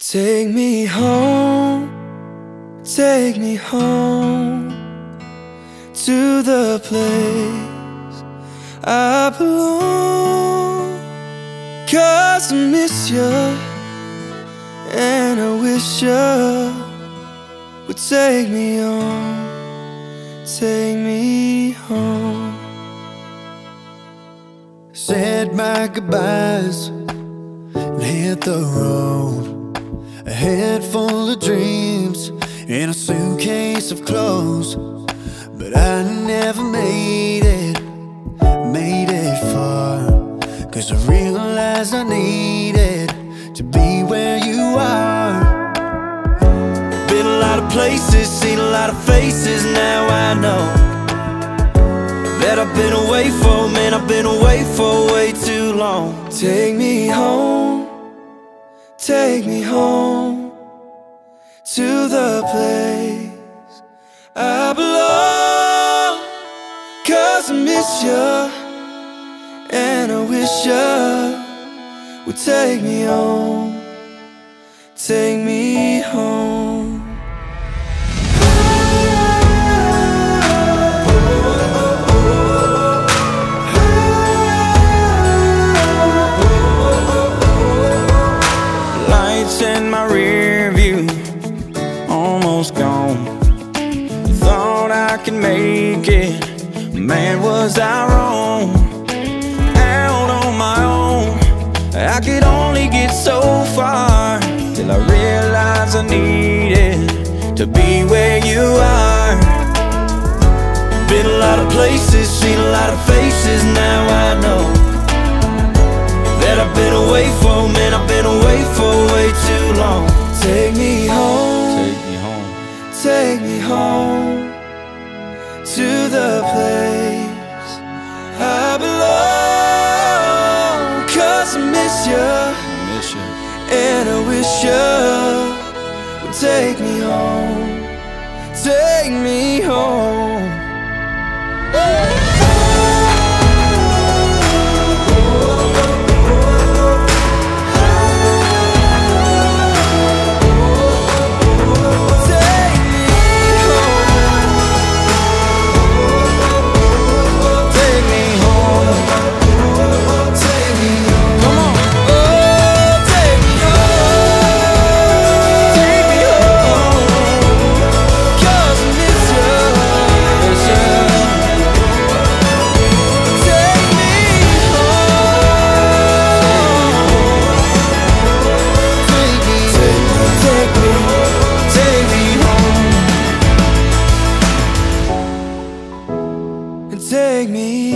Take me home, take me home to the place I belong. 'Cause I miss you and I wish you would take me on, take me home. Said my goodbyes and hit the road, a head full of dreams and a suitcase of clothes. But I never made it far, 'cause I realized I needed to be where you are. Been a lot of places, seen a lot of faces, now I know that I've been away for, man, I've been away for way too long. Take me home, take me home to the place I belong. 'Cause I miss you and I wish you would take me home, take me home. In my rear view, almost gone. Thought I could make it, man, was I wrong? Out on my own, I could only get so far, till I realized I needed to be where you are. Been a lot of places, seen a lot of faces, now I know that I've been away for, man, I've been away for way too long. Take me home, take me home, take me home to the place I belong. 'Cause I miss you, and I wish you would take me home, take me home. Take me